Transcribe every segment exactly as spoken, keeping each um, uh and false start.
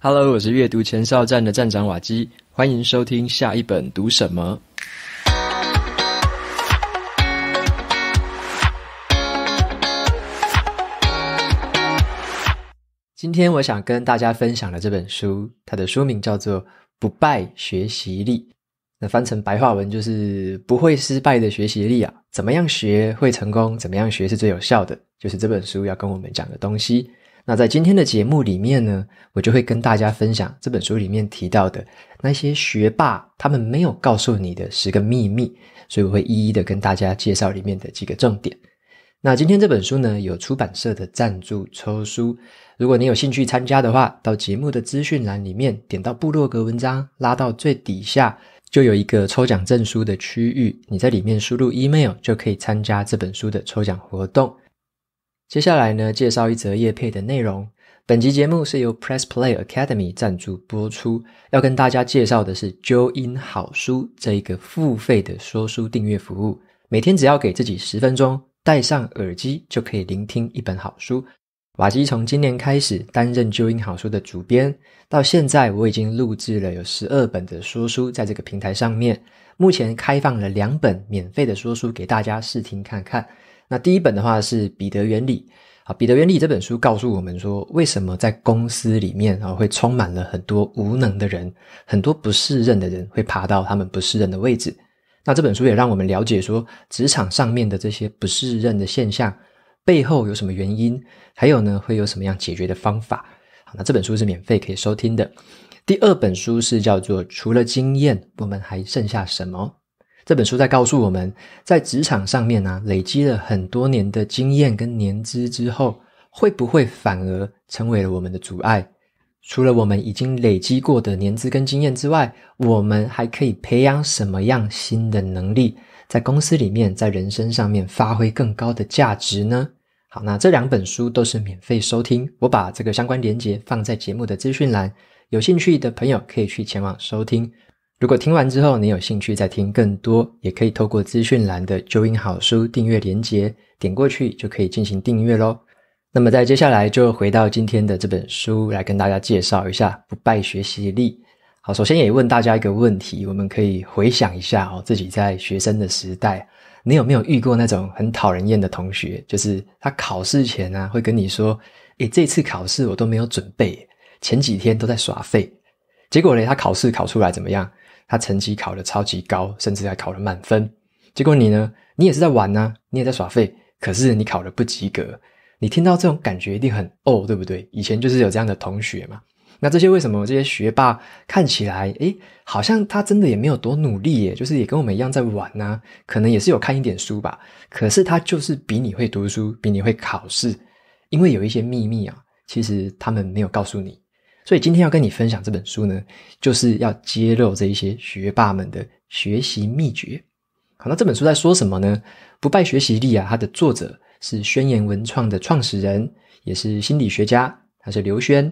Hello， 我是阅读前哨站的站长瓦基，欢迎收听下一本读什么。今天我想跟大家分享的这本书，它的书名叫做《不败学习力》，那翻成白话文就是不会失败的学习力啊，怎么样学会成功，怎么样学是最有效的，就是这本书要跟我们讲的东西。那在今天的节目里面呢，我就会跟大家分享这本书里面提到的那些学霸他们没有告诉你的十个秘密，所以我会一一的跟大家介绍里面的几个重点。那今天这本书呢，有出版社的赞助抽书，如果你有兴趣参加的话，到节目的资讯栏里面点到部落格文章，拉到最底下就有一个抽奖证书的区域，你在里面输入 email 就可以参加这本书的抽奖活动。接下来呢，介绍一则业配的内容。本集节目是由 Press Play Academy 赞助播出，要跟大家介绍的是 Join 好书这一个付费的说书订阅服务，每天只要给自己十分钟，戴上耳机就可以聆听一本好书。瓦基从今年开始担任Join好书的主编，到现在我已经录制了有十二本的说书在这个平台上面，目前开放了两本免费的说书给大家试听看看。那第一本的话是彼得原理，啊，彼得原理这本书告诉我们说，为什么在公司里面啊会充满了很多无能的人，很多不胜任的人会爬到他们不胜任的位置。那这本书也让我们了解说，职场上面的这些不胜任的现象背后有什么原因，还有呢会有什么样解决的方法。好，那这本书是免费可以收听的。第二本书是叫做除了经验我们还剩下什么，这本书在告诉我们，在职场上面啊累积了很多年的经验跟年资之后，会不会反而成为了我们的阻碍。除了我们已经累积过的年资跟经验之外，我们还可以培养什么样新的能力，在公司里面在人生上面发挥更高的价值呢？好，那这两本书都是免费收听，我把这个相关连结放在节目的资讯栏，有兴趣的朋友可以去前往收听。如果听完之后你有兴趣再听更多，也可以透过资讯栏的 Join 好书订阅连结点过去就可以进行订阅咯。那么在接下来就回到今天的这本书，来跟大家介绍一下《不败学习力》。好，首先也问大家一个问题，我们可以回想一下哦，自己在学生的时代，你有没有遇过那种很讨人厌的同学，就是他考试前啊会跟你说，诶，这次考试我都没有准备，前几天都在耍废，结果呢他考试考出来怎么样，他成绩考得超级高，甚至还考了满分。结果你呢，你也是在玩啊，你也在耍废，可是你考得不及格。你听到这种感觉一定很哦，对不对？以前就是有这样的同学嘛。那这些为什么这些学霸看起来诶好像他真的也没有多努力耶，就是也跟我们一样在玩啊，可能也是有看一点书吧，可是他就是比你会读书，比你会考试，因为有一些秘密啊其实他们没有告诉你。所以今天要跟你分享这本书呢，就是要揭露这一些学霸们的学习秘诀。好，那这本书在说什么呢？不败学习力啊，它的作者是宣言文创的创始人，也是心理学家，他是刘轩。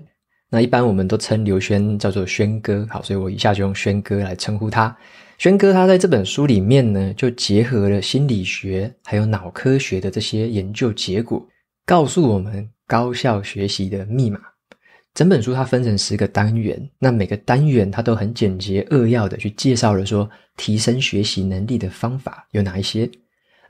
那一般我们都称刘轩叫做轩哥，好，所以我一下就用轩哥来称呼他。轩哥他在这本书里面呢，就结合了心理学还有脑科学的这些研究结果，告诉我们高效学习的密码。整本书它分成十个单元，那每个单元它都很简洁扼要的去介绍了说提升学习能力的方法有哪一些。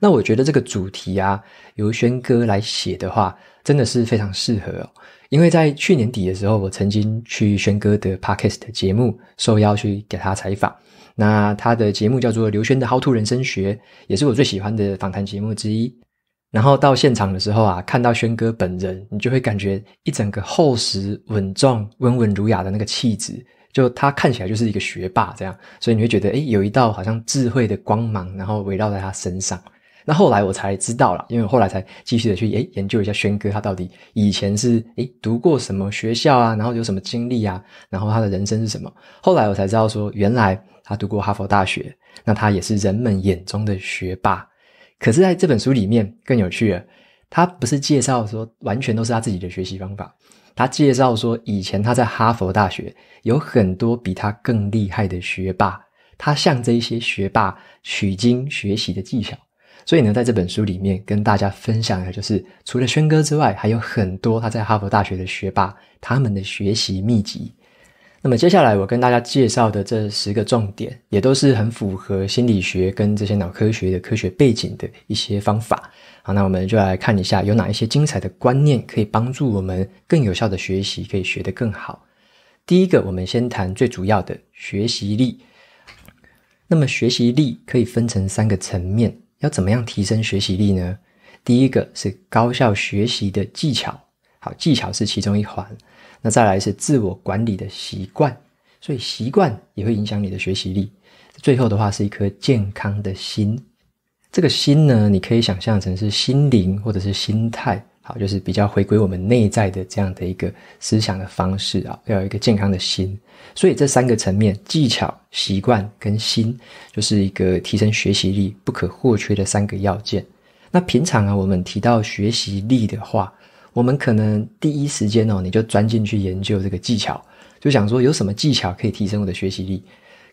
那我觉得这个主题啊，由轩哥来写的话真的是非常适合哦。因为在去年底的时候，我曾经去轩哥的 podcast 的节目受邀去给他采访，那他的节目叫做刘轩的 How to 人生学，也是我最喜欢的访谈节目之一。然后到现场的时候啊，看到轩哥本人，你就会感觉一整个厚实稳重温文儒雅的那个气质，就他看起来就是一个学霸这样，所以你会觉得诶有一道好像智慧的光芒然后围绕在他身上。那后来我才知道啦，因为我后来才继续的去诶研究一下轩哥他到底以前是诶读过什么学校啊，然后有什么经历啊，然后他的人生是什么。后来我才知道说，原来他读过哈佛大学，那他也是人们眼中的学霸。可是在这本书里面更有趣了，他不是介绍说完全都是他自己的学习方法，他介绍说以前他在哈佛大学有很多比他更厉害的学霸，他向这一些学霸取经学习的技巧。所以呢，在这本书里面跟大家分享的就是除了轩哥之外，还有很多他在哈佛大学的学霸他们的学习秘籍，那么接下来我跟大家介绍的这十个重点，也都是很符合心理学跟这些脑科学的科学背景的一些方法。好，那我们就来看一下有哪一些精彩的观念可以帮助我们更有效的学习，可以学得更好。第一个，我们先谈最主要的学习力。那么学习力可以分成三个层面，要怎么样提升学习力呢？第一个是高效学习的技巧，好，技巧是其中一环。那再来是自我管理的习惯，所以习惯也会影响你的学习力。最后的话是一颗健康的心，这个心呢，你可以想象成是心灵或者是心态，好，就是比较回归我们内在的这样的一个思想的方式啊，要有一个健康的心。所以这三个层面，技巧、习惯跟心，就是一个提升学习力不可或缺的三个要件。那平常啊，我们提到学习力的话，我们可能第一时间哦，你就钻进去研究这个技巧，就想说有什么技巧可以提升我的学习力。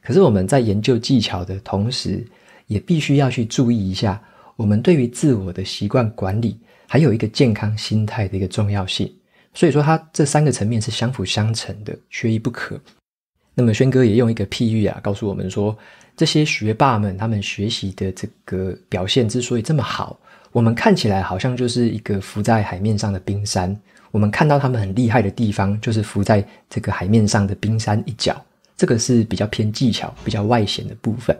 可是我们在研究技巧的同时，也必须要去注意一下我们对于自我的习惯管理，还有一个健康心态的一个重要性。所以说它这三个层面是相辅相成的，缺一不可。那么轩哥也用一个譬喻啊，告诉我们说，这些学霸们他们学习的这个表现之所以这么好，我们看起来好像就是一个浮在海面上的冰山，我们看到他们很厉害的地方，就是浮在这个海面上的冰山一角，这个是比较偏技巧、比较外显的部分。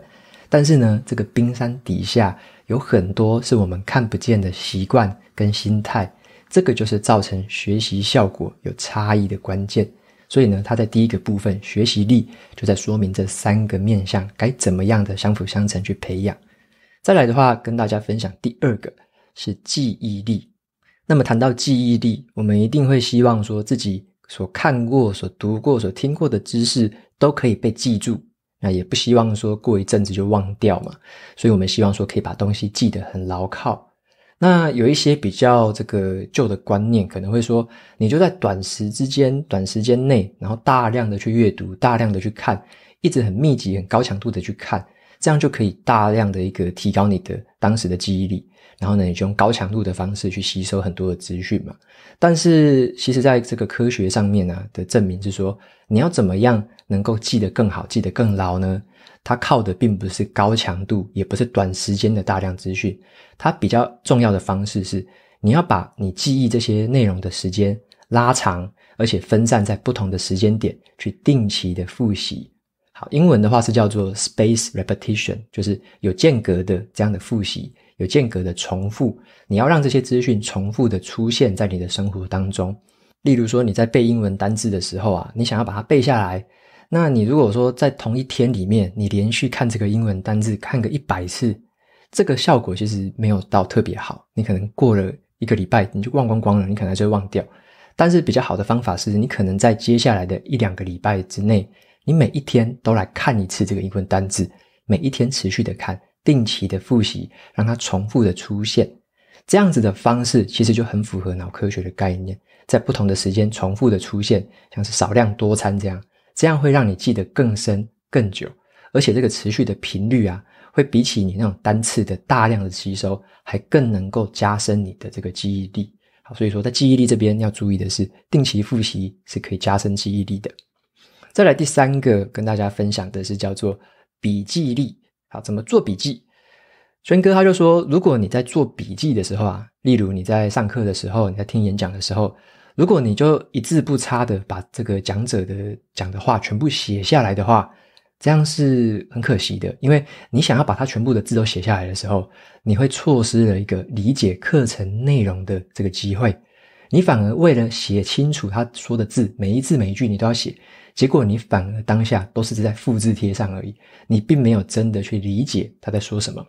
但是呢，这个冰山底下有很多是我们看不见的习惯跟心态，这个就是造成学习效果有差异的关键。所以呢，它在第一个部分，学习力就在说明这三个面向该怎么样的相辅相成去培养。再来的话，跟大家分享第二个是记忆力。那么谈到记忆力，我们一定会希望说自己所看过、所读过、所听过的知识都可以被记住，那也不希望说过一阵子就忘掉嘛，所以我们希望说可以把东西记得很牢靠。那有一些比较这个旧的观念可能会说，你就在短时之间、短时间内，然后大量的去阅读、大量的去看，一直很密集、很高强度的去看，这样就可以大量的一个提高你的当时的记忆力，然后呢，你就用高强度的方式去吸收很多的资讯嘛。但是其实在这个科学上面啊的证明是说，你要怎么样能够记得更好、记得更牢呢？它靠的并不是高强度，也不是短时间的大量资讯，它比较重要的方式是，你要把你记忆这些内容的时间拉长，而且分散在不同的时间点去定期的复习。好，英文的话是叫做 space repetition， 就是有间隔的这样的复习，有间隔的重复，你要让这些资讯重复的出现在你的生活当中。例如说你在背英文单字的时候啊，你想要把它背下来，那你如果说在同一天里面，你连续看这个英文单字看个一百次，这个效果其实没有到特别好，你可能过了一个礼拜你就忘光光了，你可能还是会忘掉。但是比较好的方法是，你可能在接下来的一两个礼拜之内，你每一天都来看一次这个英文单字，每一天持续的看，定期的复习，让它重复的出现。这样子的方式其实就很符合脑科学的概念，在不同的时间重复的出现，像是少量多餐这样，这样会让你记得更深更久，而且这个持续的频率啊，会比起你那种单次的大量的吸收还更能够加深你的这个记忆力。好，所以说在记忆力这边要注意的是，定期复习是可以加深记忆力的。再来第三个跟大家分享的是叫做笔记力。好，怎么做笔记？轩哥他就说，如果你在做笔记的时候啊，例如你在上课的时候，你在听演讲的时候，如果你就一字不差的把这个讲者的讲的话全部写下来的话，这样是很可惜的，因为你想要把它全部的字都写下来的时候，你会错失了一个理解课程内容的这个机会。你反而为了写清楚他说的字，每一字每一句你都要写，结果你反而当下都是在复制贴上而已，你并没有真的去理解他在说什么。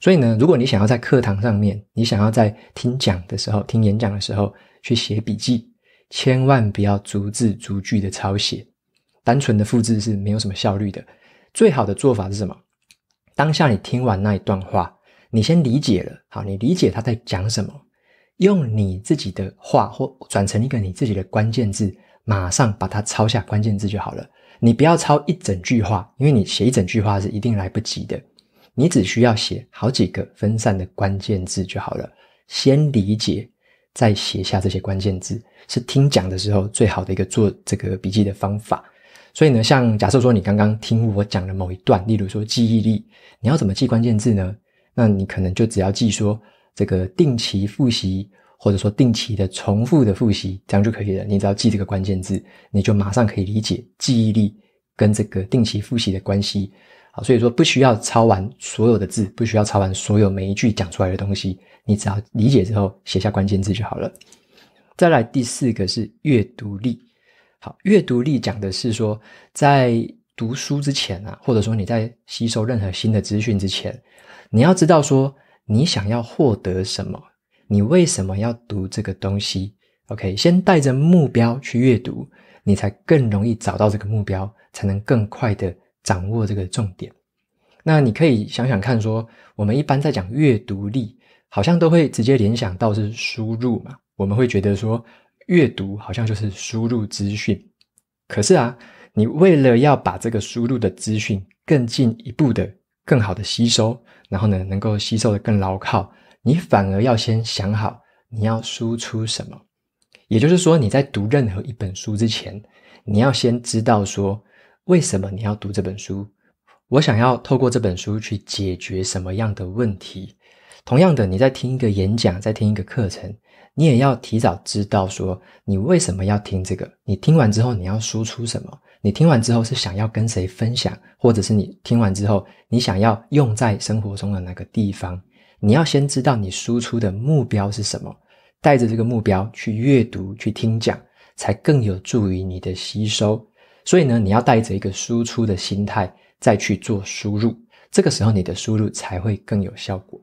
所以呢，如果你想要在课堂上面，你想要在听讲的时候、听演讲的时候去写笔记，千万不要逐字逐句的抄写，单纯的复制是没有什么效率的。最好的做法是什么？当下你听完那一段话，你先理解了，好，你理解他在讲什么，用你自己的话或转成一个你自己的关键字，马上把它抄下关键字就好了。你不要抄一整句话，因为你写一整句话是一定来不及的，你只需要写好几个分散的关键字就好了。先理解再写下这些关键字，是听讲的时候最好的一个做这个笔记的方法。所以呢，像假设说你刚刚听我讲的某一段，例如说记忆力，你要怎么记关键字呢？那你可能就只要记说这个定期复习，或者说定期的重复的复习，这样就可以了。你只要记这个关键字，你就马上可以理解记忆力跟这个定期复习的关系。好，所以说不需要抄完所有的字，不需要抄完所有每一句讲出来的东西，你只要理解之后写下关键字就好了。再来第四个是阅读力。好，阅读力讲的是说在读书之前啊，或者说你在吸收任何新的资讯之前，你要知道说你想要获得什么，你为什么要读这个东西。 OK， 先带着目标去阅读，你才更容易找到这个目标，才能更快的掌握这个重点。那你可以想想看说，我们一般在讲阅读力，好像都会直接联想到是输入嘛，我们会觉得说阅读好像就是输入资讯。可是啊，你为了要把这个输入的资讯更进一步的更好的吸收，然后呢能够吸收的更牢靠，你反而要先想好你要输出什么。也就是说，你在读任何一本书之前，你要先知道说为什么你要读这本书？我想要透过这本书去解决什么样的问题？同样的，你在听一个演讲，在听一个课程，你也要提早知道说你为什么要听这个？你听完之后你要输出什么？你听完之后是想要跟谁分享？或者是你听完之后你想要用在生活中的哪个地方？你要先知道你输出的目标是什么，带着这个目标去阅读、去听讲，才更有助于你的吸收。所以呢，你要带着一个输出的心态再去做输入，这个时候你的输入才会更有效果。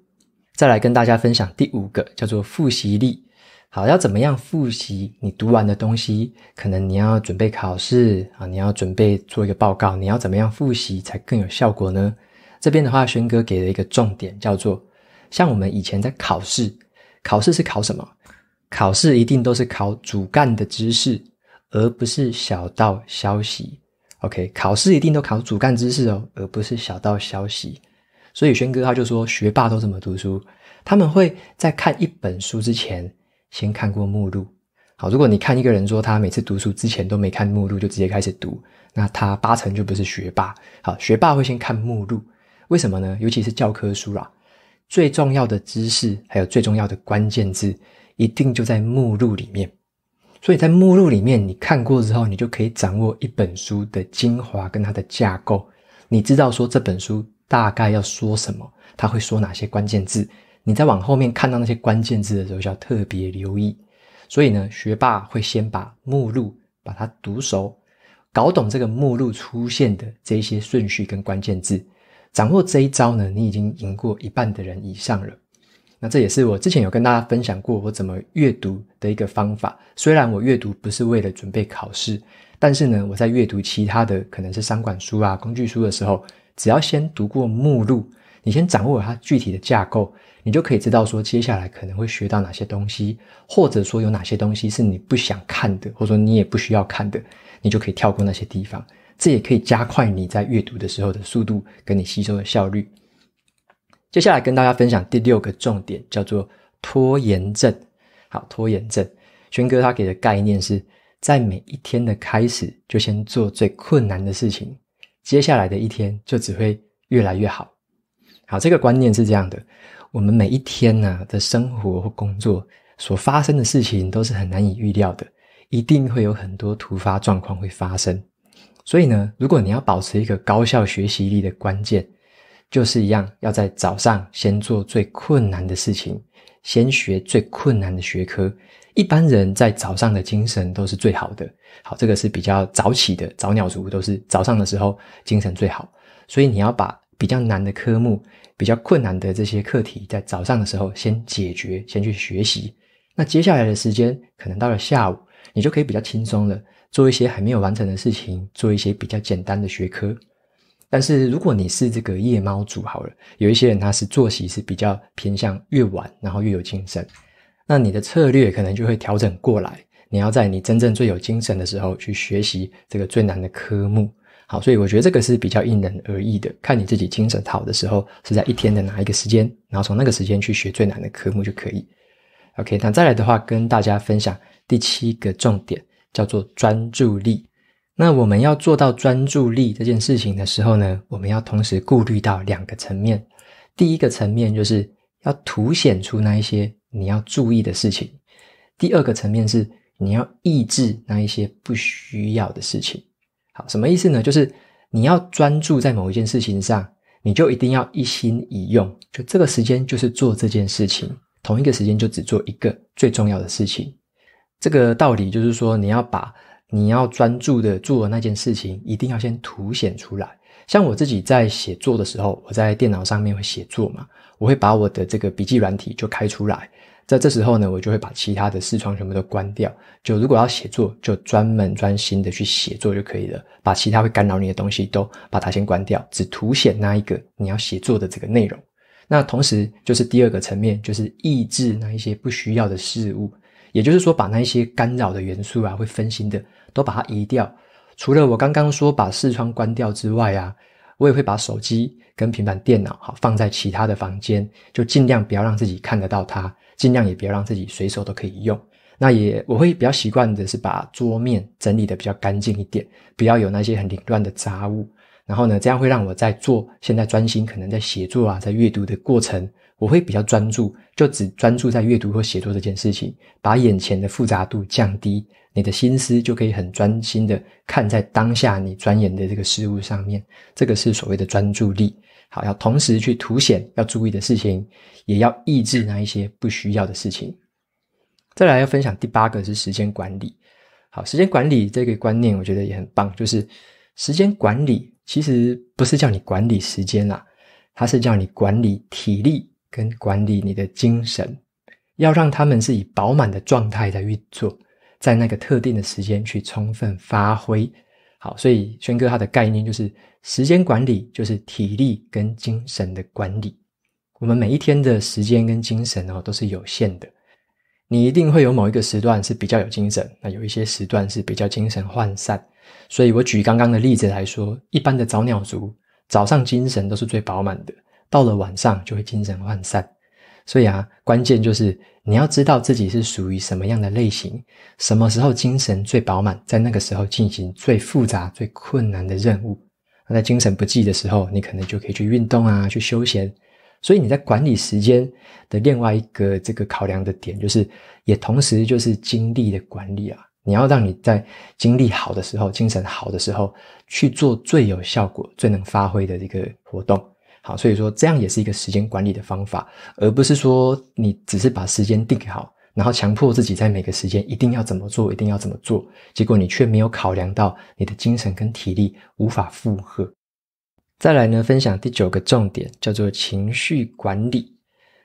再来跟大家分享第五个，叫做复习力。好，要怎么样复习你读完的东西？可能你要准备考试啊，你要准备做一个报告，你要怎么样复习才更有效果呢？这边的话，轩哥给了一个重点，叫做像我们以前在考试，考试是考什么？考试一定都是考主干的知识，而不是小道消息。 OK， 考试一定都考主干知识哦，而不是小道消息。所以轩哥他就说学霸都怎么读书，他们会在看一本书之前先看过目录。好，如果你看一个人说他每次读书之前都没看目录就直接开始读，那他八成就不是学霸。好，学霸会先看目录，为什么呢？尤其是教科书啦，最重要的知识还有最重要的关键字一定就在目录里面。所以在目录里面你看过之后，你就可以掌握一本书的精华跟它的架构。你知道说这本书大概要说什么，它会说哪些关键字，你在往后面看到那些关键字的时候就要特别留意。所以呢，学霸会先把目录把它读熟，搞懂这个目录出现的这些顺序跟关键字，掌握这一招呢，你已经赢过一半的人以上了。那这也是我之前有跟大家分享过我怎么阅读的一个方法。虽然我阅读不是为了准备考试，但是呢，我在阅读其他的可能是商管书啊、工具书的时候，只要先读过目录，你先掌握它具体的架构，你就可以知道说接下来可能会学到哪些东西，或者说有哪些东西是你不想看的，或者说你也不需要看的，你就可以跳过那些地方。这也可以加快你在阅读的时候的速度跟你吸收的效率。接下来跟大家分享第六个重点，叫做拖延症。好，拖延症，轩哥他给的概念是在每一天的开始就先做最困难的事情，接下来的一天就只会越来越好。好，这个观念是这样的，我们每一天啊的生活或工作所发生的事情都是很难以预料的，一定会有很多突发状况会发生。所以呢，如果你要保持一个高效学习力的关键，就是一样，要在早上先做最困难的事情，先学最困难的学科。一般人在早上的精神都是最好的。好，这个是比较早起的早鸟族，都是早上的时候精神最好。所以你要把比较难的科目，比较困难的这些课题，在早上的时候先解决，先去学习。那接下来的时间，可能到了下午，你就可以比较轻松了，做一些还没有完成的事情，做一些比较简单的学科。但是如果你是这个夜猫族好了，有一些人他是作息是比较偏向越晚然后越有精神，那你的策略可能就会调整过来，你要在你真正最有精神的时候去学习这个最难的科目。好，所以我觉得这个是比较因人而异的，看你自己精神好的时候是在一天的哪一个时间，然后从那个时间去学最难的科目就可以。 OK， 那再来的话跟大家分享第七个重点，叫做专注力。那我们要做到专注力这件事情的时候呢，我们要同时顾虑到两个层面。第一个层面就是要凸显出那一些你要注意的事情，第二个层面是你要抑制那一些不需要的事情。好，什么意思呢？就是你要专注在某一件事情上，你就一定要一心一用，就这个时间就是做这件事情，同一个时间就只做一个最重要的事情。这个道理就是说，你要把你要专注的做的那件事情一定要先凸显出来。像我自己在写作的时候，我在电脑上面会写作嘛，我会把我的这个笔记软体就开出来，在这时候呢，我就会把其他的视窗全部都关掉，就如果要写作就专门专心的去写作就可以了，把其他会干扰你的东西都把它先关掉，只凸显那一个你要写作的这个内容。那同时就是第二个层面，就是抑制那一些不需要的事物，也就是说把那一些干扰的元素啊，会分心的都把它移掉。除了我刚刚说把视窗关掉之外啊，我也会把手机跟平板电脑好放在其他的房间，就尽量不要让自己看得到它，尽量也不要让自己随手都可以用。那也我会比较习惯的是把桌面整理的比较干净一点，不要有那些很凌乱的杂物。然后呢，这样会让我在做现在专心可能在写作啊，在阅读的过程，我会比较专注，就只专注在阅读或写作这件事情，把眼前的复杂度降低，你的心思就可以很专心的看在当下你钻研的这个事物上面，这个是所谓的专注力。好，要同时去凸显要注意的事情，也要抑制那一些不需要的事情。再来要分享第八个是时间管理。好，时间管理这个观念我觉得也很棒，就是时间管理其实不是叫你管理时间啦，它是叫你管理体力跟管理你的精神，要让他们是以饱满的状态在运作，在那个特定的时间去充分发挥。好，所以轩哥他的概念就是时间管理就是体力跟精神的管理。我们每一天的时间跟精神哦都是有限的，你一定会有某一个时段是比较有精神，那有一些时段是比较精神涣散。所以我举刚刚的例子来说，一般的早鸟族早上精神都是最饱满的，到了晚上就会精神涣散。所以啊，关键就是你要知道自己是属于什么样的类型，什么时候精神最饱满，在那个时候进行最复杂最困难的任务。那在精神不济的时候，你可能就可以去运动啊，去休闲。所以你在管理时间的另外一个这个考量的点，就是也同时就是精力的管理啊，你要让你在精力好的时候，精神好的时候去做最有效果最能发挥的一个活动。好，所以说这样也是一个时间管理的方法，而不是说你只是把时间定好，然后强迫自己在每个时间一定要怎么做一定要怎么做，结果你却没有考量到你的精神跟体力无法负荷。再来呢，分享第九个重点，叫做情绪管理。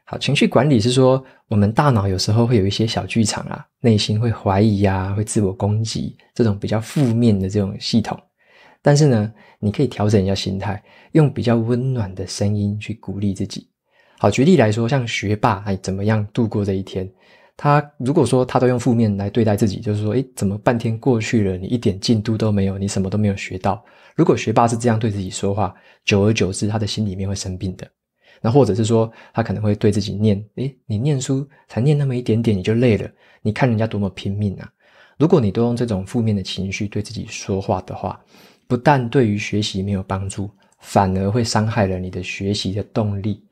好，情绪管理是说我们大脑有时候会有一些小剧场啊，内心会怀疑啊，会自我攻击，这种比较负面的这种系统。但是呢，你可以调整一下心态，用比较温暖的声音去鼓励自己。好，举例来说，像学霸，哎，怎么样度过这一天？他如果说他都用负面来对待自己，就是说，诶，怎么半天过去了，你一点进度都没有，你什么都没有学到。如果学霸是这样对自己说话，久而久之，他的心里面会生病的。那或者是说，他可能会对自己念，诶，你念书才念那么一点点，你就累了，你看人家多么拼命啊！如果你都用这种负面的情绪对自己说话的话，不但对于学习没有帮助，反而会伤害了你的学习的动力。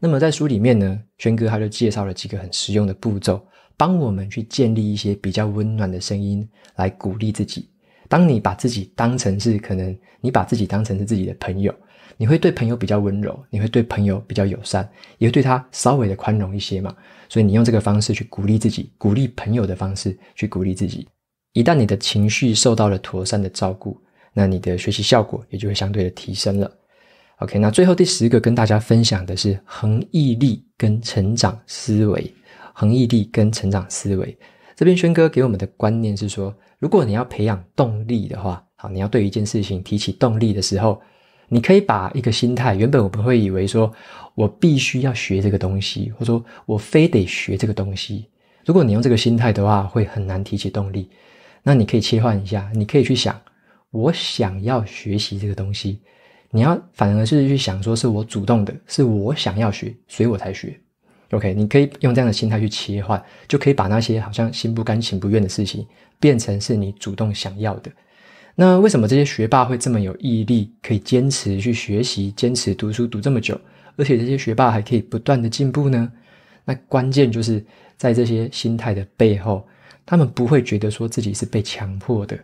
那么在书里面呢，轩哥他就介绍了几个很实用的步骤，帮我们去建立一些比较温暖的声音来鼓励自己。当你把自己当成是可能你把自己当成是自己的朋友，你会对朋友比较温柔，你会对朋友比较友善，也会对他稍微的宽容一些嘛。所以你用这个方式去鼓励自己，鼓励朋友的方式去鼓励自己。一旦你的情绪受到了妥善的照顾，那你的学习效果也就会相对的提升了。 OK， 那最后第十个跟大家分享的是恒毅力跟成长思维。恒毅力跟成长思维这边轩哥给我们的观念是说，如果你要培养动力的话，好，你要对一件事情提起动力的时候，你可以把一个心态，原本我们会以为说我必须要学这个东西，或者说我非得学这个东西，如果你用这个心态的话，会很难提起动力。那你可以切换一下，你可以去想我想要学习这个东西，你要反而是去想说是我主动的，是我想要学，所以我才学。 OK， 你可以用这样的心态去切换，就可以把那些好像心不甘情不愿的事情变成是你主动想要的。那为什么这些学霸会这么有毅力，可以坚持去学习，坚持读书读这么久，而且这些学霸还可以不断的进步呢？那关键就是在这些心态的背后，他们不会觉得说自己是被强迫的，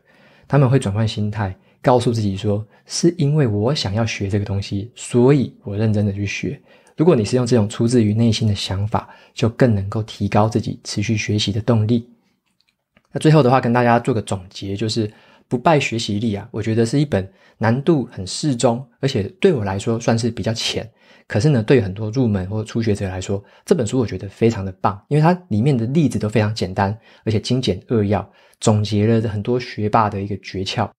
他们会转换心态，告诉自己说，是因为我想要学这个东西，所以我认真的去学。如果你是用这种出自于内心的想法，就更能够提高自己持续学习的动力。那最后的话，跟大家做个总结，就是不败学习力啊，我觉得是一本难度很适中，而且对我来说算是比较浅，可是呢，对很多入门或初学者来说，这本书我觉得非常的棒，因为它里面的例子都非常简单，而且精简扼要，总结了很多学霸的一个诀窍。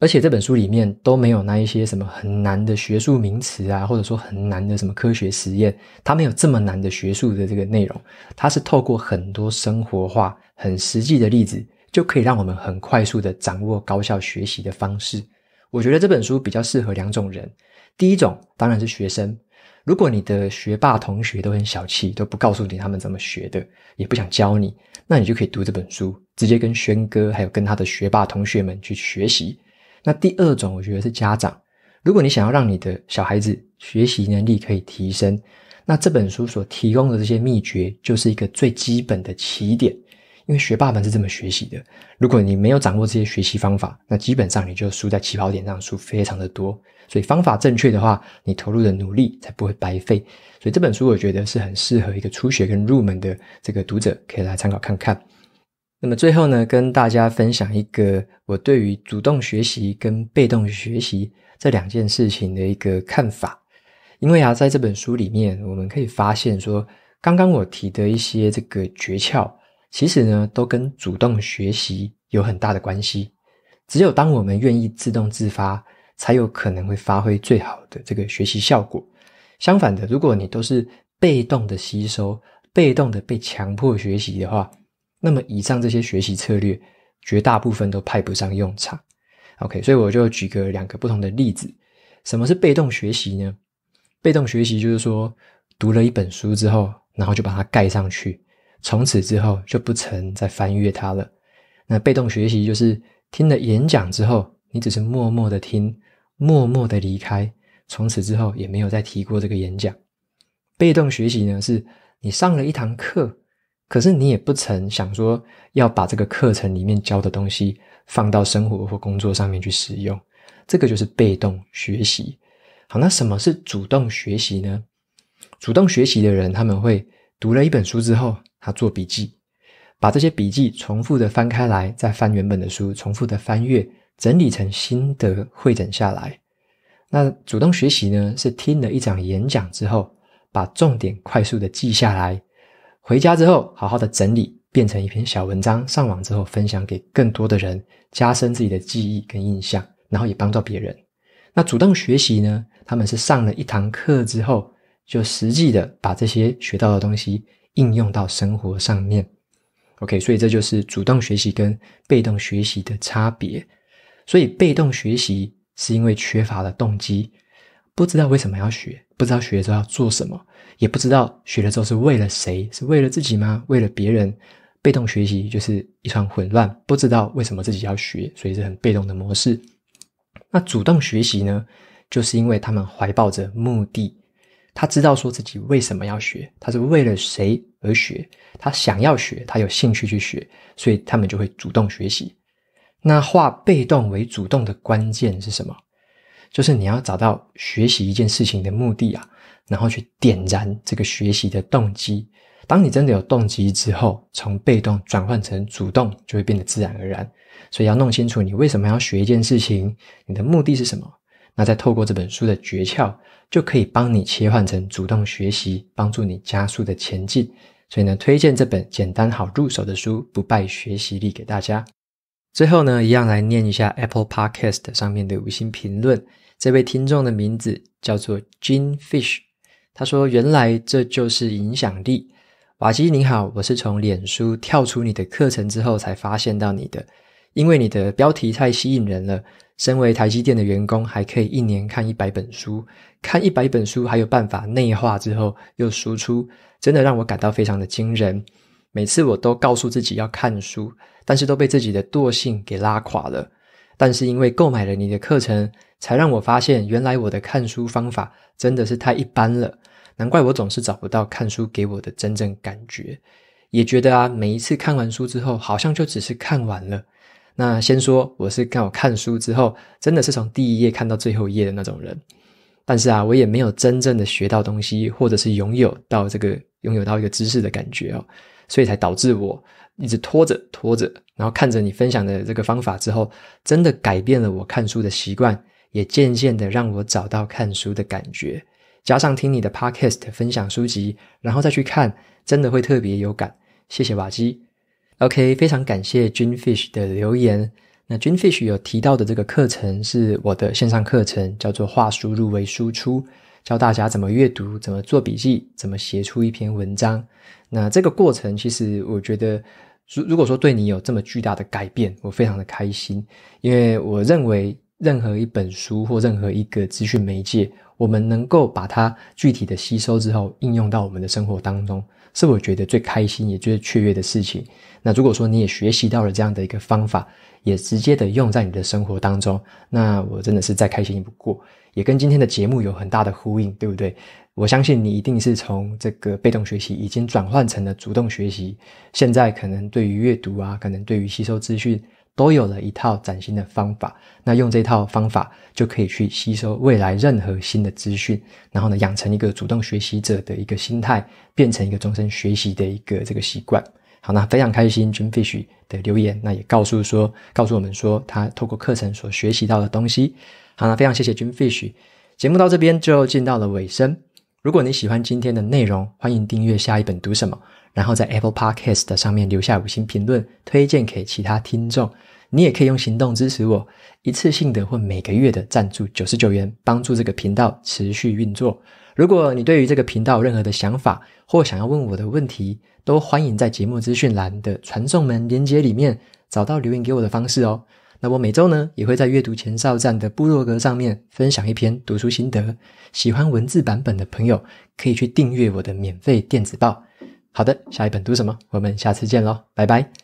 而且这本书里面都没有那一些什么很难的学术名词啊，或者说很难的什么科学实验，它没有这么难的学术的这个内容，它是透过很多生活化、很实际的例子，就可以让我们很快速的掌握高效学习的方式。我觉得这本书比较适合两种人，第一种当然是学生，如果你的学霸同学都很小气，都不告诉你他们怎么学的，也不想教你，那你就可以读这本书，直接跟轩哥还有跟他的学霸同学们去学习。那第二种我觉得是家长，如果你想要让你的小孩子学习能力可以提升，那这本书所提供的这些秘诀就是一个最基本的起点，因为学霸们是这么学习的，如果你没有掌握这些学习方法，那基本上你就输在起跑点上，输非常的多，所以方法正确的话，你投入的努力才不会白费。所以这本书我觉得是很适合一个初学跟入门的这个读者可以来参考看看。那么最后呢，跟大家分享一个我对于主动学习跟被动学习这两件事情的一个看法。因为啊，在这本书里面，我们可以发现说，刚刚我提的一些这个诀窍，其实呢，都跟主动学习有很大的关系。只有当我们愿意自动自发，才有可能会发挥最好的这个学习效果。相反的，如果你都是被动的吸收，被动的被强迫学习的话，那么以上这些学习策略绝大部分都派不上用场。 OK， 所以我就举个两个不同的例子。什么是被动学习呢？被动学习就是说，读了一本书之后，然后就把它盖上去，从此之后就不曾再翻阅它了。那被动学习就是听了演讲之后，你只是默默的听，默默的离开，从此之后也没有再提过这个演讲。被动学习呢，是你上了一堂课，可是你也不曾想说要把这个课程里面教的东西放到生活或工作上面去使用，这个就是被动学习。好，那什么是主动学习呢？主动学习的人，他们会读了一本书之后，他做笔记，把这些笔记重复的翻开来，再翻原本的书，重复的翻阅，整理成心得，汇整下来。那主动学习呢，是听了一场演讲之后，把重点快速的记下来，回家之后好好的整理，变成一篇小文章，上网之后分享给更多的人，加深自己的记忆跟印象，然后也帮到别人。那主动学习呢，他们是上了一堂课之后，就实际的把这些学到的东西应用到生活上面。 OK， 所以这就是主动学习跟被动学习的差别。所以被动学习是因为缺乏了动机，不知道为什么要学，不知道学了之后要做什么，也不知道学了之后是为了谁，是为了自己吗？为了别人？被动学习就是一团混乱，不知道为什么自己要学，所以是很被动的模式。那主动学习呢，就是因为他们怀抱着目的，他知道说自己为什么要学，他是为了谁而学，他想要学，他有兴趣去学，所以他们就会主动学习。那化被动为主动的关键是什么？就是你要找到学习一件事情的目的啊，然后去点燃这个学习的动机。当你真的有动机之后，从被动转换成主动，就会变得自然而然。所以要弄清楚你为什么要学一件事情，你的目的是什么，那再透过这本书的诀窍，就可以帮你切换成主动学习，帮助你加速的前进。所以呢，推荐这本简单好入手的书《不败学习力》给大家。最后呢，一样来念一下 Apple Podcast 上面的五星评论。这位听众的名字叫做 Gene Fish， 他说，原来这就是影响力。瓦基你好，我是从脸书跳出你的课程之后才发现到你的，因为你的标题太吸引人了，身为台积电的员工还可以一年看一百本书，看一百本书还有办法内化之后又输出，真的让我感到非常的惊人。每次我都告诉自己要看书，但是都被自己的惰性给拉垮了。但是因为购买了你的课程，才让我发现原来我的看书方法真的是太一般了，难怪我总是找不到看书给我的真正感觉。也觉得啊，每一次看完书之后，好像就只是看完了。那先说，我是刚好看书之后，真的是从第一页看到最后一页的那种人。但是啊，我也没有真正的学到东西，或者是拥有到这个拥有到一个知识的感觉哦，所以才导致我一直拖着拖着，然后看着你分享的这个方法之后，真的改变了我看书的习惯，也渐渐的让我找到看书的感觉。加上听你的 podcast 分享书籍，然后再去看，真的会特别有感。谢谢瓦基。OK， 非常感谢 Gene Fish 的留言。那 Gene Fish 有提到的这个课程是我的线上课程，叫做化输入为输出，教大家怎么阅读，怎么做笔记，怎么写出一篇文章。那这个过程其实我觉得如果说对你有这么巨大的改变，我非常的开心，因为我认为任何一本书或任何一个资讯媒介，我们能够把它具体的吸收之后应用到我们的生活当中，是我觉得最开心也最雀跃的事情。那如果说你也学习到了这样的一个方法，也直接的用在你的生活当中，那我真的是再开心不过，也跟今天的节目有很大的呼应，对不对？我相信你一定是从这个被动学习已经转换成了主动学习，现在可能对于阅读啊，可能对于吸收资讯都有了一套崭新的方法，那用这套方法就可以去吸收未来任何新的资讯，然后呢，养成一个主动学习者的一个心态，变成一个终身学习的一个这个习惯。好，那非常开心 Gene Fish 的留言，那也告诉说告诉我们说他透过课程所学习到的东西。好，那非常谢谢 Gene Fish。 节目到这边就进到了尾声，如果你喜欢今天的内容，欢迎订阅下一本读什么，然后在 Apple Podcast 的上面留下五星评论，推荐给其他听众。你也可以用行动支持我，一次性的或每个月的赞助九十九元，帮助这个频道持续运作。如果你对于这个频道有任何的想法，或想要问我的问题，都欢迎在节目资讯栏的传送门连结里面找到留言给我的方式哦。那我每周呢，也会在阅读前哨站的部落格上面分享一篇读书心得，喜欢文字版本的朋友可以去订阅我的免费电子报。好的，下一本读什么？我们下次见咯，拜拜。